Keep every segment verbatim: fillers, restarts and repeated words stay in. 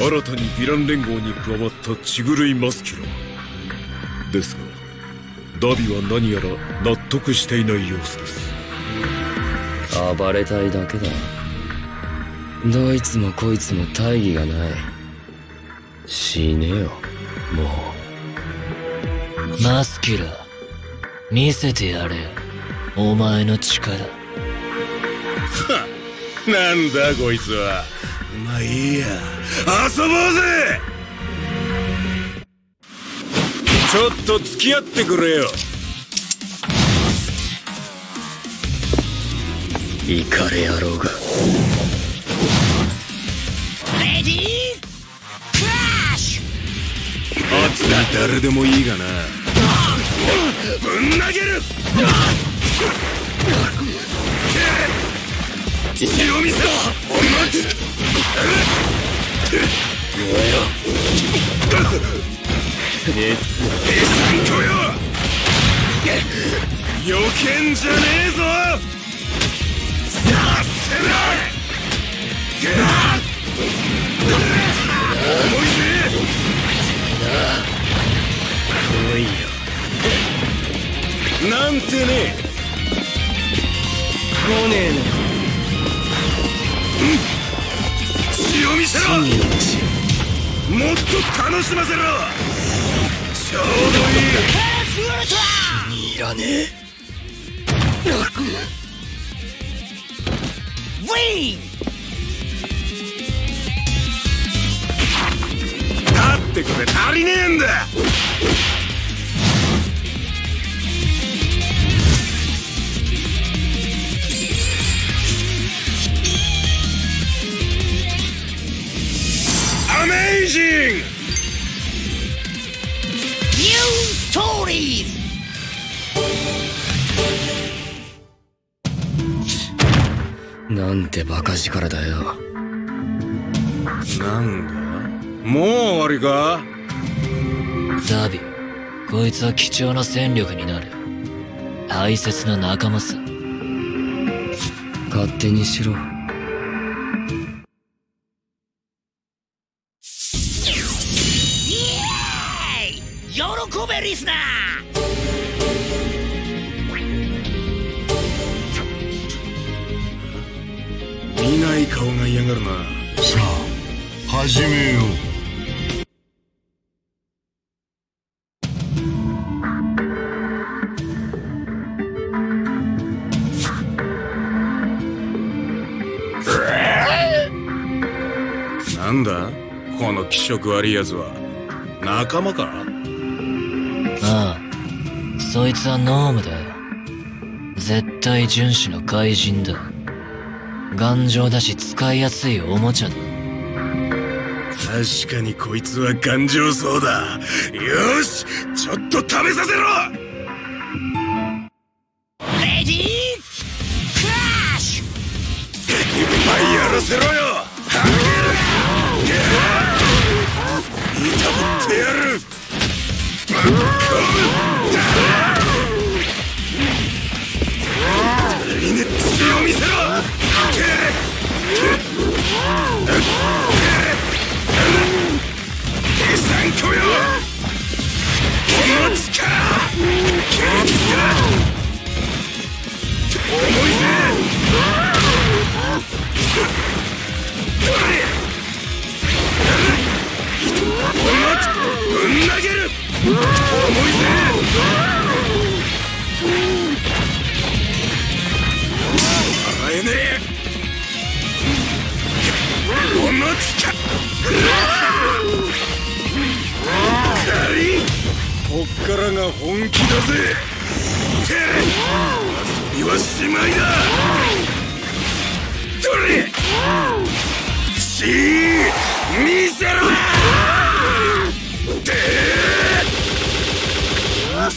新たにヴィラン連合に加わったチグルイ・マスキュラですが、ダビは何やら納得していない様子です。暴れたいだけだ。どいつもこいつも大義がない。死ねよもう。マスキュラ、見せてやれお前の力。はっ、なんだこいつは。まあいいや、遊ぼうぜ。ちょっと付き合ってくれよ。イカれ野郎が。レディークラッシュ。あつが誰でもいいがな。ぶん投げる。血を見せろ。お前。余計じゃねえぞ。なんてねえ。来ねえの。血を見せろ。もっと楽しませろ。ちょうどいい。気に入らねえ。ウィーンだってこれ足りねえんだ。アメイジングストーリーズ。なんてバカ力だよ。なんだ、もう終わりか。ダビ、こいつは貴重な戦力になる。大切な仲間さ。勝手にしろ。リスナー、見ない顔が嫌がるな。さあ始めよう。なんだこの気色悪いやつは。仲間か。ああ、そいつはノームだよ。絶対遵守の怪人だ。頑丈だし使いやすいおもちゃだ。確かにこいつは頑丈そうだ。よし、ちょっと食べさせろ。レディークラッシュ。いっぱいやらせろよ。いたぶってやる。ぶん投げる。重いぜ。笑えねえ。おもちか。カリン。こっからが本気だぜ。遊びはしまいだ。どれ。し見せろ。で。潰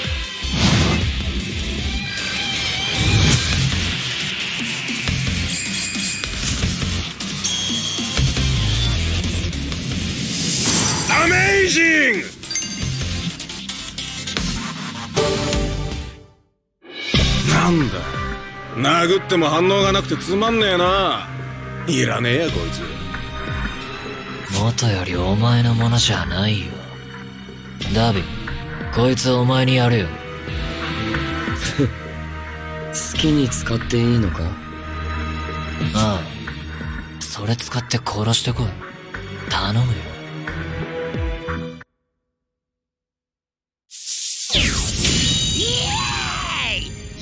なんだ、殴っても反応がなくてつまんねえな。いらねえやこいつ。もとよりお前のものじゃないよ。ダビ、こいつお前にやるよ。好きに使っていいのか。ああ、それ使って殺してこい。頼むよ。イエーイ！